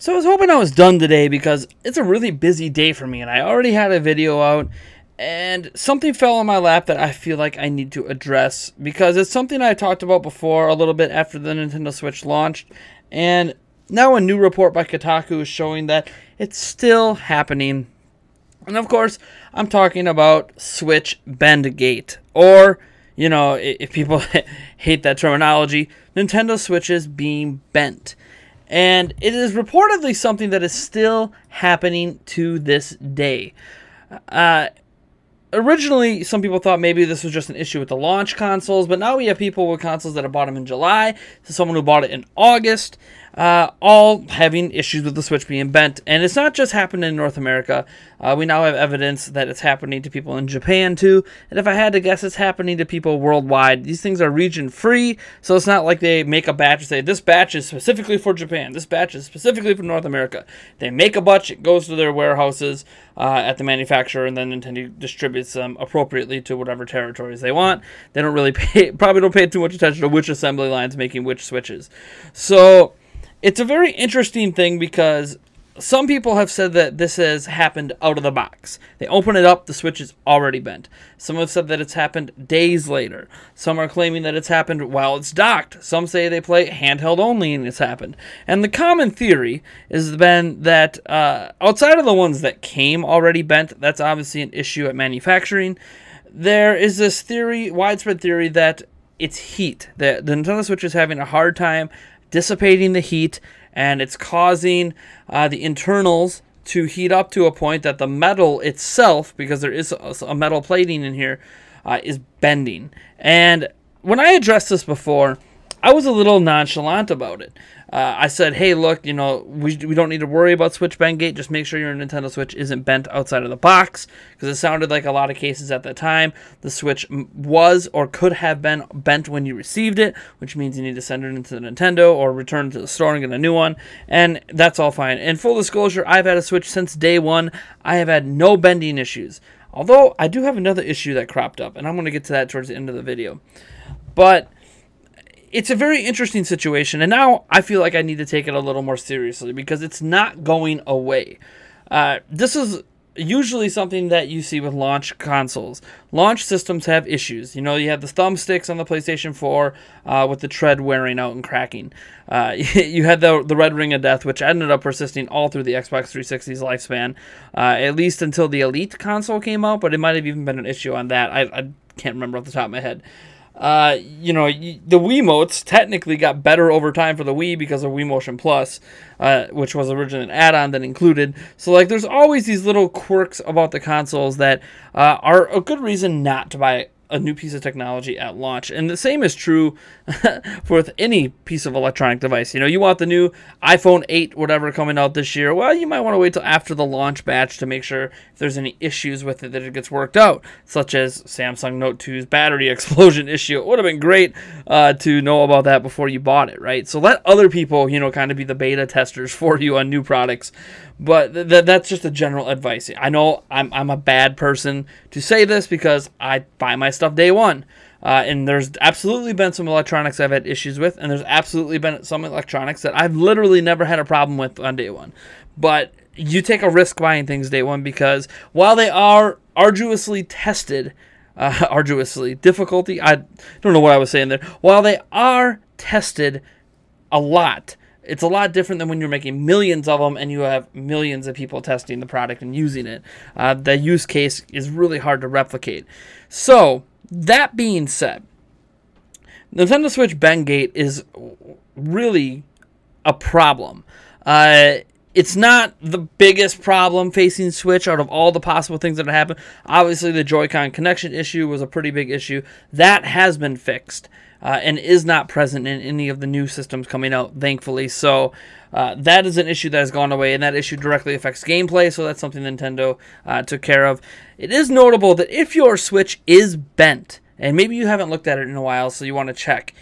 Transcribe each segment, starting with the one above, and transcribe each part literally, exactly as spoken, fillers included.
So I was hoping I was done today because it's a really busy day for me and I already had a video out and something fell on my lap that I feel like I need to address because it's something I talked about before a little bit after the Nintendo Switch launched, and now a new report by Kotaku is showing that it's still happening. And of course, I'm talking about Switch Bendgate, or, you know, if people hate that terminology, Nintendo Switch is being bent. And it is reportedly something that is still happening to this day. Uh, originally, some people thought maybe this was just an issue with the launch consoles, but now we have people with consoles that have bought them in July, to someone who bought it in August, uh, all having issues with the Switch being bent. And it's not just happening in North America. Uh, we now have evidence that it's happening to people in Japan, too. And if I had to guess, it's happening to people worldwide. These things are region-free, so it's not like they make a batch and say, this batch is specifically for Japan, this batch is specifically for North America. They make a batch, it goes to their warehouses uh, at the manufacturer, and then Nintendo distributes them appropriately to whatever territories they want. They don't really pay, probably don't pay too much attention to which assembly line's making which Switches. So it's a very interesting thing because some people have said that this has happened out of the box. They open it up, the Switch is already bent. Some have said that it's happened days later. Some are claiming that it's happened while it's docked. Some say they play handheld only and it's happened. And the common theory has been that uh, outside of the ones that came already bent, that's obviously an issue at manufacturing, there is this theory, widespread theory, that it's heat. That the Nintendo Switch is having a hard time dissipating the heat, and it's causing uh, the internals to heat up to a point that the metal itself, because there is a, a metal plating in here, uh, is bending. And when I addressed this before, I was a little nonchalant about it. Uh, I said, hey, look, you know, we, we don't need to worry about Switch Bendgate. Just make sure your Nintendo Switch isn't bent outside of the box, because it sounded like a lot of cases at the time the Switch was or could have been bent when you received it, which means you need to send it into the Nintendo or return it to the store and get a new one, and that's all fine. And full disclosure, I've had a Switch since day one. I have had no bending issues, although I do have another issue that cropped up, and I'm going to get to that towards the end of the video. But it's a very interesting situation, and now I feel like I need to take it a little more seriously because it's not going away. Uh, this is usually something that you see with launch consoles. Launch systems have issues. You know, you have the thumbsticks on the PlayStation four uh, with the tread wearing out and cracking. Uh, you had the, the Red Ring of Death, which ended up persisting all through the Xbox three sixty's lifespan, uh, at least until the Elite console came out, but it might have even been an issue on that. I, I can't remember off the top of my head. Uh, you know, the Wiimotes technically got better over time for the Wii because of Wii Motion Plus, uh, which was originally an add-on that included. So, like, there's always these little quirks about the consoles that uh, are a good reason not to buy a new piece of technology at launch. And the same is true with any piece of electronic device. You know, you want the new iPhone eight, whatever, coming out this year. Well, you might want to wait till after the launch batch to make sure if there's any issues with it that it gets worked out, such as Samsung Note two's battery explosion issue. It would have been great uh, to know about that before you bought it, right? So let other people, you know, kind of be the beta testers for you on new products. But th that's just a general advice. I know I'm, I'm a bad person to say this because I buy my stuff day one. Uh, and there's absolutely been some electronics I've had issues with, and there's absolutely been some electronics that I've literally never had a problem with on day one. But you take a risk buying things day one because while they are arduously tested, uh, arduously, difficulty, I don't know what I was saying there. While they are tested a lot, it's a lot different than when you're making millions of them and you have millions of people testing the product and using it. Uh, the use case is really hard to replicate. So, that being said, Nintendo Switch Bendgate is really a problem. Uh, it's not the biggest problem facing Switch out of all the possible things that have happened. Obviously, the Joy-Con connection issue was a pretty big issue. That has been fixed. Uh, and is not present in any of the new systems coming out, thankfully. So uh, that is an issue that has gone away, and that issue directly affects gameplay, so that's something Nintendo uh, took care of. It is notable that if your Switch is bent, and maybe you haven't looked at it in a while, so you want to check,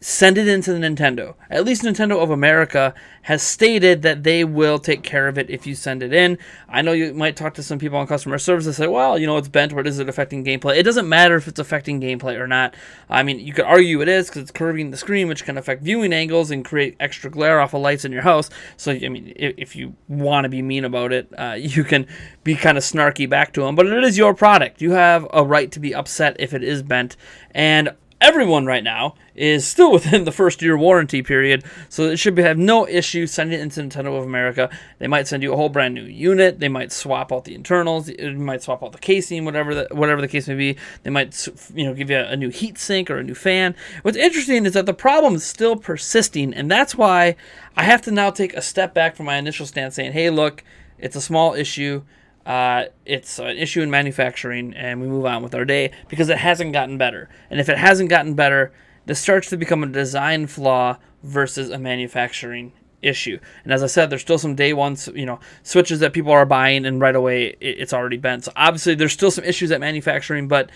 send it into the Nintendo. At least Nintendo of America has stated that they will take care of it if you send it in. I know you might talk to some people on customer service and say, well, you know, it's bent, or is it affecting gameplay? It doesn't matter if it's affecting gameplay or not. I mean, you could argue it is because it's curving the screen, which can affect viewing angles and create extra glare off of lights in your house. So, I mean, if, if you want to be mean about it, uh, you can be kind of snarky back to them. But it is your product. You have a right to be upset if it is bent. And everyone right now is still within the first year warranty period, so it should be, have no issue sending it into Nintendo of America. They might send you a whole brand new unit. They might swap out the internals. They might swap out the casing, whatever the, whatever the case may be. They might, you know, give you a, a new heatsink or a new fan. What's interesting is that the problem is still persisting, and that's why I have to now take a step back from my initial stance saying, hey, look, it's a small issue. Uh, it's an issue in manufacturing, and we move on with our day, because it hasn't gotten better. And if it hasn't gotten better, this starts to become a design flaw versus a manufacturing issue. And as I said, there's still some day one, you know, switches that people are buying, and right away it's already bent. So obviously there's still some issues at manufacturing, but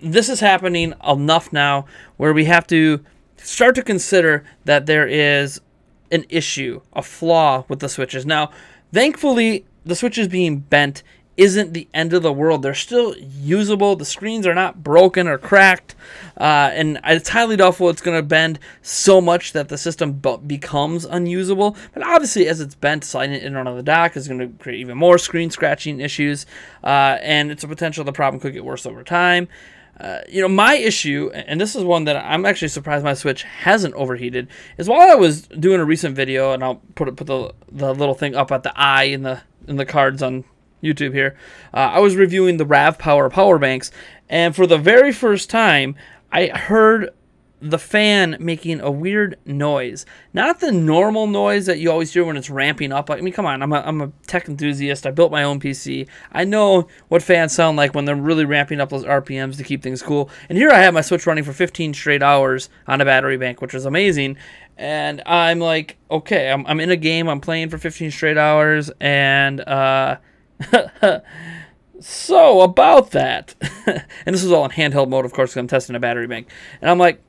this is happening enough now where we have to start to consider that there is an issue, a flaw with the switches. Now, thankfully, the switches being bent isn't the end of the world. They're still usable. The screens are not broken or cracked. Uh, and it's highly doubtful it's going to bend so much that the system b becomes unusable. But obviously, as it's bent, sliding it in onto the dock is going to create even more screen scratching issues. Uh, and it's a potential the problem could get worse over time. Uh, you know, my issue, and this is one that I'm actually surprised my Switch hasn't overheated, is while I was doing a recent video, and I'll put it, put the, the little thing up at the eye in the in the cards on YouTube here, uh, I was reviewing the Rav Power power banks, and for the very first time, I heard the fan making a weird noise. Not the normal noise that you always hear when it's ramping up. I mean, come on, I'm a, I'm a tech enthusiast. I built my own P C. I know what fans sound like when they're really ramping up those R P Ms to keep things cool. And here I have my Switch running for fifteen straight hours on a battery bank, which is amazing. And I'm like, okay, I'm, I'm in a game, I'm playing for fifteen straight hours, and uh, so about that. And this is all in handheld mode, of course, because I'm testing a battery bank. And I'm like,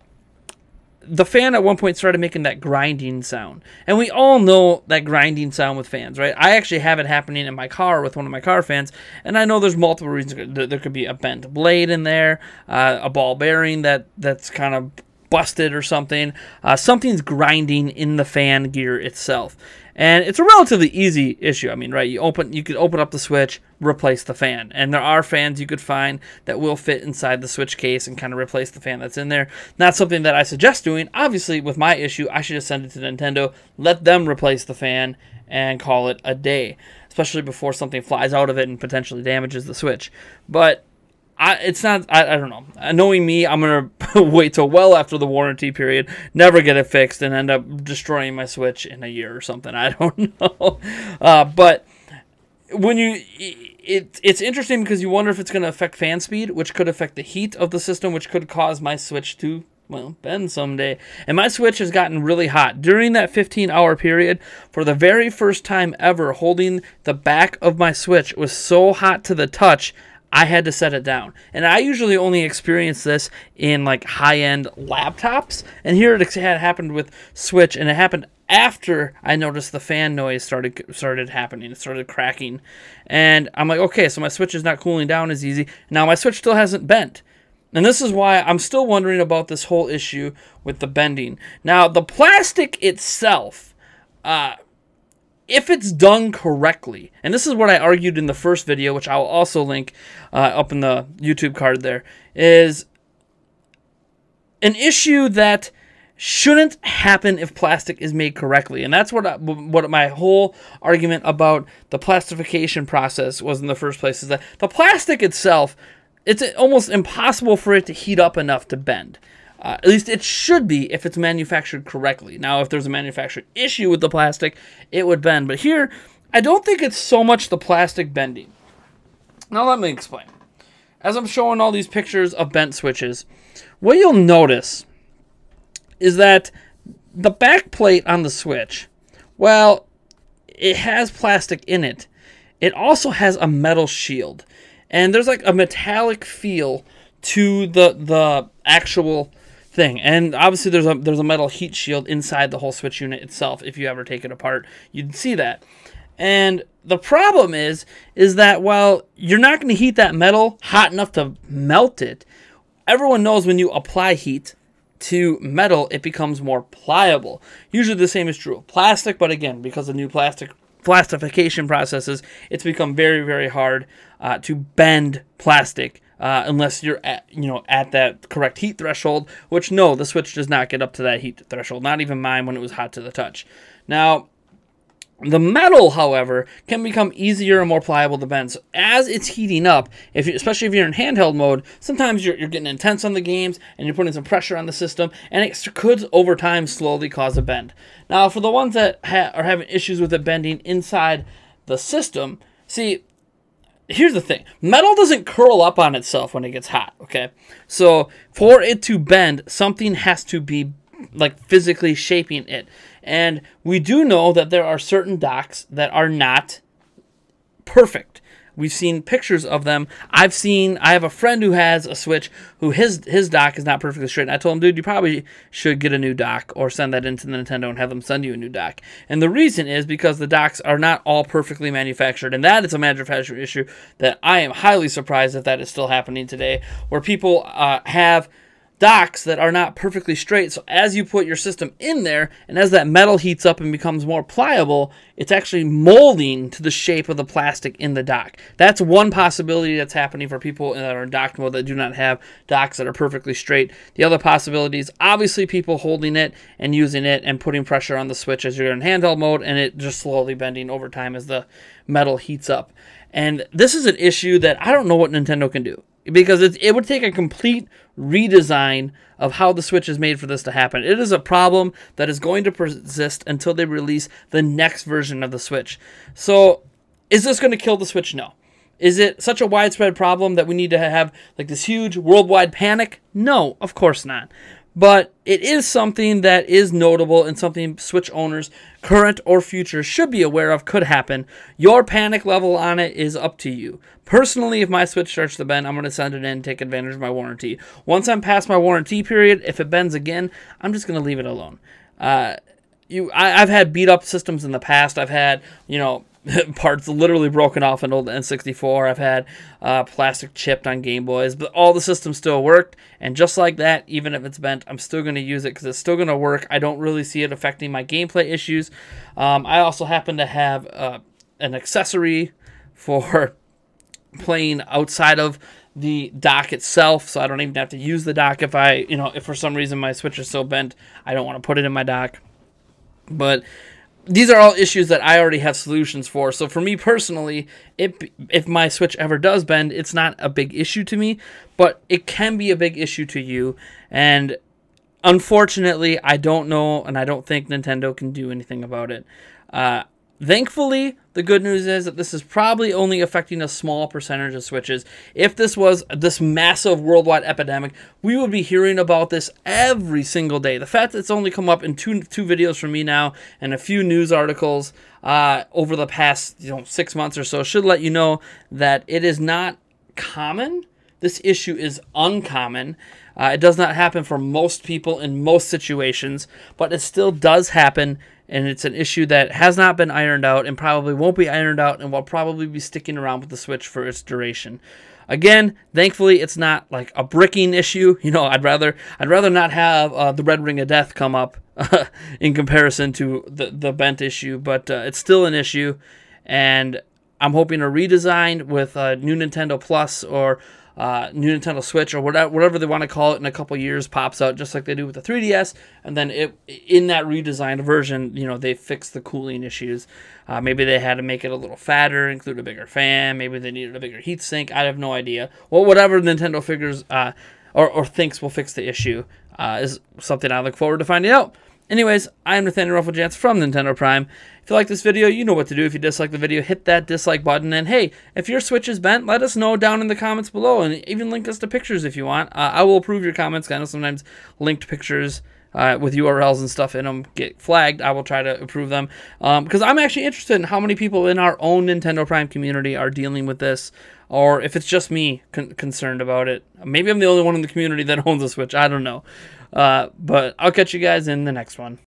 the fan at one point started making that grinding sound. And we all know that grinding sound with fans, right? I actually have it happening in my car with one of my car fans. And I know there's multiple reasons. There could be a bent blade in there, uh, a ball bearing that, that's kind of busted or something. Uh, something's grinding in the fan gear itself. And it's a relatively easy issue. I mean, right, you open, you could open up the Switch, replace the fan. And there are fans you could find that will fit inside the Switch case and kind of replace the fan that's in there. Not something that I suggest doing. Obviously, with my issue, I should just send it to Nintendo, let them replace the fan, and call it a day. Especially before something flies out of it and potentially damages the Switch. But I, it's not, I, I don't know. Knowing me, I'm going to wait till well after the warranty period, never get it fixed, and end up destroying my Switch in a year or something. I don't know. Uh, but when you, it, it's interesting because you wonder if it's going to affect fan speed, which could affect the heat of the system, which could cause my Switch to, well, bend someday. And my Switch has gotten really hot. During that fifteen hour period, for the very first time ever, holding the back of my Switch was so hot to the touch, I had to set it down. And I usually only experience this in like high-end laptops, and here it had happened with Switch, and it happened after I noticed the fan noise started started happening. It started cracking, and I'm like, okay, so my Switch is not cooling down as easy. Now my Switch still hasn't bent, and this is why I'm still wondering about this whole issue with the bending. Now the plastic itself, uh, if it's done correctly, and this is what I argued in the first video, which I'll also link uh, up in the YouTube card there, is an issue that shouldn't happen if plastic is made correctly. And that's what I, what my whole argument about the plastification process was in the first place, is that the plastic itself, it's almost impossible for it to heat up enough to bend. Uh, at least it should be if it's manufactured correctly. Now, if there's a manufactured issue with the plastic, it would bend. But here, I don't think it's so much the plastic bending. Now, let me explain. As I'm showing all these pictures of bent switches, what you'll notice is that the back plate on the Switch, well, it has plastic in it. It also has a metal shield. And there's like a metallic feel to the the actual thing. And obviously there's a there's a metal heat shield inside the whole Switch unit itself. If you ever take it apart, you'd see that. And the problem is is that while you're not going to heat that metal hot enough to melt it, everyone knows when you apply heat to metal, it becomes more pliable. Usually the same is true of plastic, but again, because of new plastic plastification processes, it's become very, very hard uh, to bend plastic uh, unless you're at, you know, at that correct heat threshold, which no, the Switch does not get up to that heat threshold, not even mine when it was hot to the touch. Now, the metal, however, can become easier and more pliable to bend. So as it's heating up, if you, especially if you're in handheld mode, sometimes you're, you're getting intense on the games and you're putting some pressure on the system, and it could, over time, slowly cause a bend. Now, for the ones that ha are having issues with it bending inside the system, see, here's the thing. Metal doesn't curl up on itself when it gets hot, okay? So for it to bend, something has to be like physically shaping it. And we do know that there are certain docks that are not perfect. We've seen pictures of them. I've seen, I have a friend who has a Switch who his his dock is not perfectly straight. And I told him, dude, you probably should get a new dock or send that into the Nintendo and have them send you a new dock. And the reason is because the docks are not all perfectly manufactured. And that is a manufacturing issue that I am highly surprised that that is still happening today, where people uh, have docks that are not perfectly straight. So as you put your system in there, and as that metal heats up and becomes more pliable, it's actually molding to the shape of the plastic in the dock. That's one possibility that's happening for people that are in dock mode that do not have docks that are perfectly straight. The other possibility is obviously people holding it and using it and putting pressure on the Switch as you're in handheld mode, and it just slowly bending over time as the metal heats up. And this is an issue that I don't know what Nintendo can do, because it, it would take a complete redesign of how the Switch is made for this to happen. It is a problem that is going to persist until they release the next version of the Switch. So is this going to kill the Switch? No. Is it such a widespread problem that we need to have like this huge worldwide panic? No, of course not. But it is something that is notable and something Switch owners, current or future, should be aware of could happen. Your panic level on it is up to you. Personally, if my Switch starts to bend, I'm going to send it in and take advantage of my warranty. Once I'm past my warranty period, if it bends again, I'm just going to leave it alone. Uh, you, I, I've had beat-up systems in the past. I've had, you know, parts literally broken off an old N sixty-four. I've had uh, plastic chipped on Game Boys, but all the systems still worked. And just like that, even if it's bent, I'm still going to use it because it's still going to work. I don't really see it affecting my gameplay issues. Um, I also happen to have uh, an accessory for playing outside of the dock itself, so I don't even have to use the dock if I, you know, if for some reason my Switch is so bent, I don't want to put it in my dock. But these are all issues that I already have solutions for. So for me personally, if, if my Switch ever does bend, it's not a big issue to me, but it can be a big issue to you. And unfortunately, I don't know, and I don't think Nintendo can do anything about it. Uh, thankfully, the good news is that this is probably only affecting a small percentage of Switches. If this was this massive worldwide epidemic, we would be hearing about this every single day. The fact that it's only come up in two two videos from me now and a few news articles uh, over the past you know six months or so should let you know that it is not common. This issue is uncommon. Uh, it does not happen for most people in most situations, but it still does happen, and it's an issue that has not been ironed out and probably won't be ironed out and will probably be sticking around with the Switch for its duration. Again, thankfully, it's not like a bricking issue. You know, I'd rather I'd rather not have uh, the Red Ring of Death come up uh, in comparison to the, the bent issue, but uh, it's still an issue, and I'm hoping a redesign with a new Nintendo Plus or Uh, new Nintendo Switch or whatever, whatever they want to call it in a couple years pops out, just like they do with the three D S, and then it in that redesigned version, you know, they fix the cooling issues. Uh, maybe they had to make it a little fatter, include a bigger fan, maybe they needed a bigger heatsink. I have no idea. Well, whatever Nintendo figures uh, or, or thinks will fix the issue uh, is something I look forward to finding out. Anyways, I'm Nathaniel Rufflejance from Nintendo Prime. If you like this video, you know what to do. If you dislike the video, hit that dislike button. And hey, if your Switch is bent, let us know down in the comments below, and even link us to pictures if you want. Uh, I will approve your comments. I know sometimes linked pictures uh, with U R Ls and stuff in them get flagged, I will try to approve them. Um, because I'm actually interested in how many people in our own Nintendo Prime community are dealing with this, or if it's just me con concerned about it. Maybe I'm the only one in the community that owns a Switch. I don't know. Uh, but I'll catch you guys in the next one.